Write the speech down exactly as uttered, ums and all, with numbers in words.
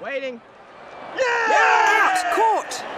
Waiting. Yeah! Yeah! It's caught.